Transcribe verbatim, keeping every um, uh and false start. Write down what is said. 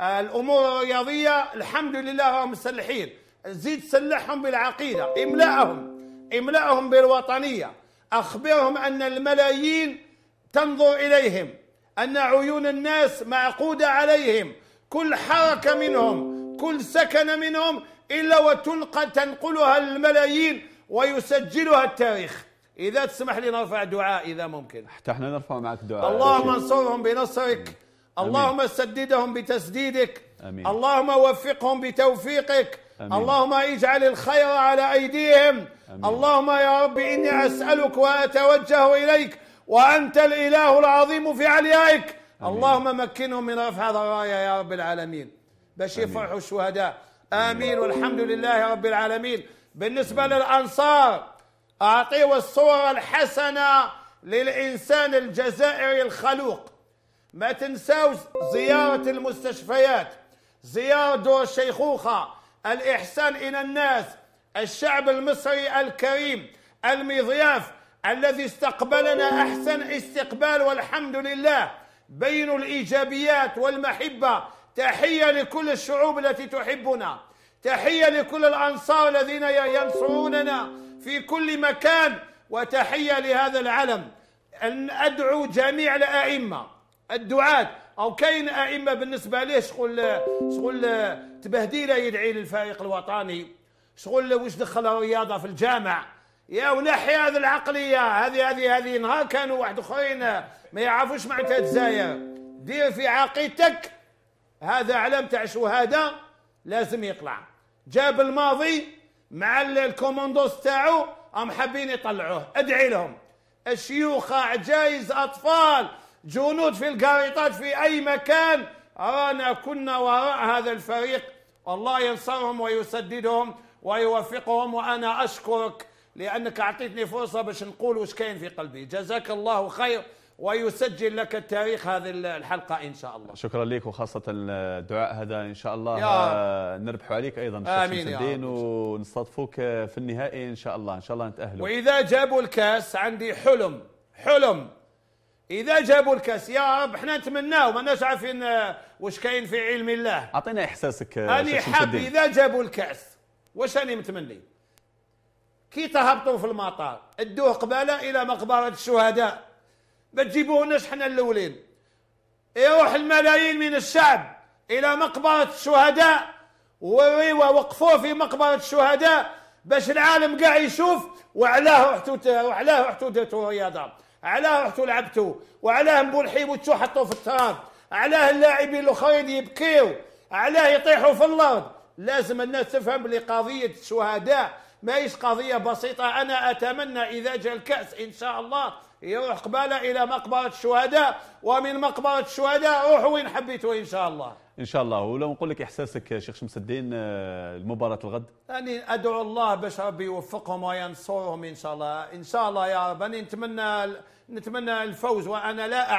الامور الرياضيه الحمد لله هم مسلحين، زيد سلحهم بالعقيده، املأهم املأهم بالوطنيه، اخبرهم ان الملايين تنظر اليهم، ان عيون الناس معقوده عليهم، كل حركه منهم، كل سكن منهم الا وتلقى تنقلها الملايين ويسجلها التاريخ. اذا تسمح لي نرفع دعاء اذا ممكن. حتى احنا نرفع معك دعاء. اللهم انصرهم بنصرك، اللهم سددهم بتسديدك، أمين. اللهم وفقهم بتوفيقك، أمين. اللهم اجعل الخير على أيديهم، أمين. اللهم يا رب إني أسألك وأتوجه إليك وأنت الإله العظيم في عليائك، اللهم مكنهم من رفع ضرايا يا رب العالمين، باش يفرحوا الشهداء، آمين. والحمد لله رب العالمين. بالنسبة للأنصار أعطيه الصورة الحسنة للإنسان الجزائري الخلوق، ما تنساوش زيارة المستشفيات، زيارة دور الشيخوخة، الإحسان إلى الناس، الشعب المصري الكريم المضياف الذي استقبلنا أحسن استقبال والحمد لله، بينوا الإيجابيات والمحبة. تحية لكل الشعوب التي تحبنا، تحية لكل الأنصار الذين ينصروننا في كل مكان، وتحية لهذا العلم. أن أدعو جميع الأئمة الدعاة، أو كاين أئمة بالنسبة ليه شغل شغل تبهديله يدعي للفريق الوطني، شغل واش دخل الرياضة في الجامع، يا ونحي هذه العقلية. هذه هذه هذه نهار كانوا واحد آخرين ما يعرفوش معناتها الجزائر. دير في عقيدتك هذا علم تاع شهادة لازم يطلع. جاب الماضي مع الكوموندوس تاعو، هم حابين يطلعوه، ادعي لهم. الشيوخ، عجايز، أطفال، جنود في القريطات، في أي مكان، رانا كنا وراء هذا الفريق، الله ينصرهم ويسددهم ويوفقهم. وأنا أشكرك لأنك أعطيتني فرصة باش نقول واش كاين في قلبي. جزاك الله خير، ويسجل لك التاريخ هذه الحلقة إن شاء الله. شكرا لك، وخاصة الدعاء هذا إن شاء الله نربح عليك أيضا، آمين يا رب، ونستضفوك في النهائي إن شاء الله، إن شاء الله نتأهلوا. وإذا جابوا الكاس عندي حلم، حلم إذا جابوا الكاس يا رب، احنا نتمناو، ماناش عارفين واش كاين في علم الله. أعطينا إحساسك. أنا حاب إذا جابوا الكاس واش راني متمني؟ كي تهبطوا في المطار ادوه قبالة إلى مقبرة الشهداء، ما تجيبوهناش حنا الاولين، يروح الملايين من الشعب الى مقبره الشهداء ووقفوه في مقبره الشهداء باش العالم كاع يشوف وعلاه رحتوا وعلاه رحتوا درتوا رياضه، علاه رحتوا لعبتوا، وعلاه مبولحيبو تشو حطوا في التراب، علاه اللاعبين الاخرين يبكيو، علاه يطيحوا في الارض. لازم الناس تفهم بلي قضيه الشهداء ماهيش قضيه بسيطه. انا اتمنى اذا جاء الكاس ان شاء الله يروح قبالة إلى مقبرة الشهداء، ومن مقبرة الشهداء روحوا وين حبيتوا إن شاء الله. إن شاء الله. ولو نقول لك إحساسك شيخ شمس الدين المباراة الغد؟ أنا أدعو الله باش ربي يوفقهم وينصرهم إن شاء الله، إن شاء الله يا رب. أنا نتمنى نتمنى الفوز، وأنا لا أعلم